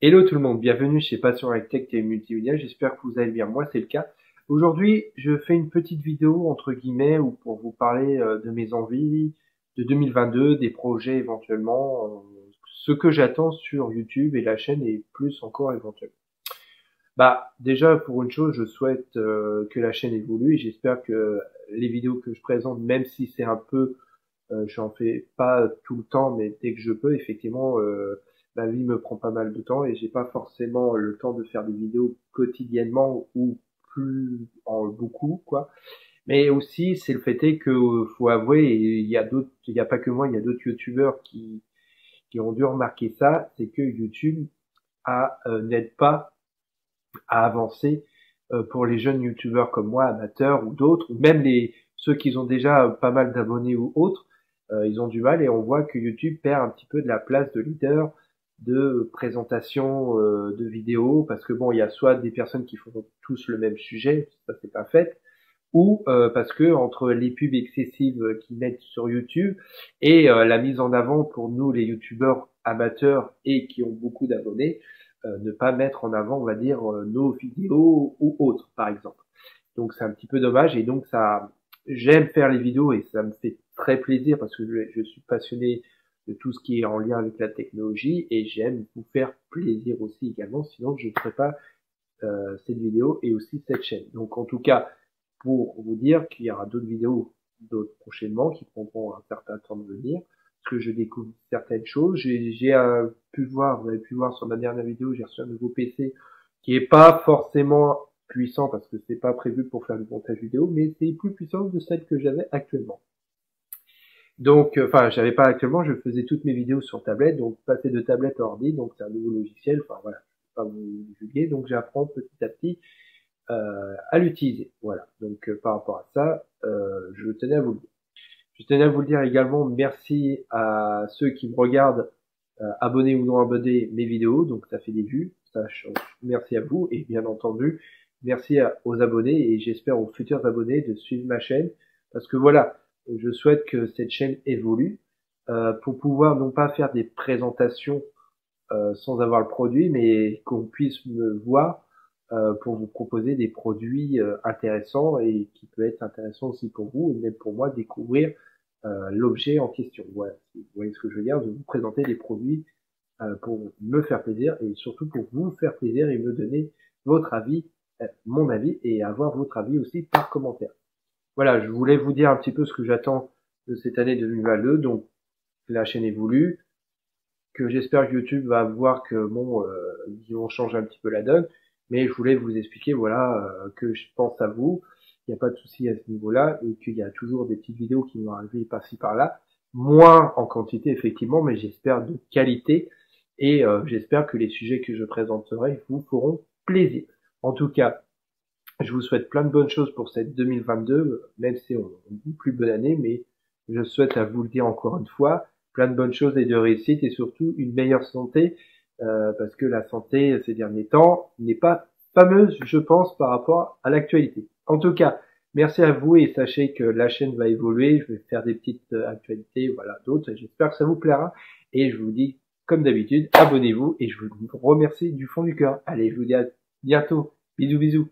Hello tout le monde, bienvenue chez Passion Tech et Multimédia, j'espère que vous allez bien, moi c'est le cas. Aujourd'hui, je fais une petite vidéo entre guillemets où pour vous parler de mes envies de 2022, des projets éventuellement, ce que j'attends sur YouTube et la chaîne et plus encore éventuellement. Bah déjà pour une chose, je souhaite que la chaîne évolue et j'espère que les vidéos que je présente, même si c'est un peu, j'en fais pas tout le temps, mais dès que je peux, effectivement, ma vie me prend pas mal de temps et j'ai pas forcément le temps de faire des vidéos quotidiennement ou plus en beaucoup quoi. Mais aussi c'est le fait est que faut avouer, et il y a pas que moi, il y a d'autres youtubeurs qui ont dû remarquer ça, c'est que YouTube n'aide pas à avancer pour les jeunes youtubeurs comme moi, amateurs ou d'autres, ou même ceux qui ont déjà pas mal d'abonnés ou autres, ils ont du mal et on voit que YouTube perd un petit peu de la place de leader, de présentation de vidéos, parce que bon, il y a soit des personnes qui font tous le même sujet, ça c'est pas fait, ou parce que entre les pubs excessives qu'ils mettent sur YouTube et la mise en avant pour nous les youtubeurs amateurs et qui ont beaucoup d'abonnés, ne pas mettre en avant, on va dire, nos vidéos ou autres par exemple. Donc c'est un petit peu dommage et donc ça, j'aime faire les vidéos et ça me fait très plaisir parce que je suis passionné de tout ce qui est en lien avec la technologie et j'aime vous faire plaisir aussi également, sinon je ne ferai pas cette vidéo et aussi cette chaîne. Donc en tout cas, pour vous dire qu'il y aura d'autres vidéos prochainement qui prendront un certain temps de venir, parce que je découvre certaines choses. J'ai pu voir, vous avez pu voir sur ma dernière vidéo, j'ai reçu un nouveau PC qui est pas forcément puissant parce que c'est pas prévu pour faire du montage vidéo, mais c'est plus puissant de celle que j'avais actuellement. Donc, enfin, j'avais pas actuellement, je faisais toutes mes vidéos sur tablette, donc passer de tablette à ordi, donc c'est un nouveau logiciel, enfin voilà, je ne vais pas vous juguer, donc j'apprends petit à petit à l'utiliser, voilà. Donc par rapport à ça, je tenais à vous le dire. Je tenais à vous le dire également, merci à ceux qui me regardent, abonnés ou non abonnés, mes vidéos, donc ça fait des vues, ça change. Merci à vous, et bien entendu, merci aux abonnés, et j'espère aux futurs abonnés de suivre ma chaîne, parce que voilà, je souhaite que cette chaîne évolue pour pouvoir non pas faire des présentations sans avoir le produit, mais qu'on puisse me voir pour vous proposer des produits intéressants et qui peut être intéressant aussi pour vous et même pour moi découvrir l'objet en question. Voilà, vous voyez ce que je veux dire, de vous présenter des produits pour me faire plaisir et surtout pour vous faire plaisir et me donner votre avis, mon avis et avoir votre avis aussi par commentaire. Voilà, je voulais vous dire un petit peu ce que j'attends de cette année 2022, donc la chaîne évolue, que j'espère que YouTube va voir que bon, ils vont changer un petit peu la donne, mais je voulais vous expliquer, voilà, que je pense à vous, il n'y a pas de souci à ce niveau-là, et qu'il y a toujours des petites vidéos qui vont arriver par-ci par-là, moins en quantité effectivement, mais j'espère de qualité, et j'espère que les sujets que je présenterai vous feront plaisir. En tout cas, je vous souhaite plein de bonnes choses pour cette 2022, même si on dit plus bonne année, mais je souhaite à vous le dire encore une fois, plein de bonnes choses et de réussite et surtout une meilleure santé, parce que la santé ces derniers temps n'est pas fameuse, je pense, par rapport à l'actualité. En tout cas, merci à vous et sachez que la chaîne va évoluer, je vais faire des petites actualités, voilà, d'autres, j'espère que ça vous plaira et je vous dis, comme d'habitude, abonnez-vous et je vous remercie du fond du cœur. Allez, je vous dis à bientôt, bisous bisous.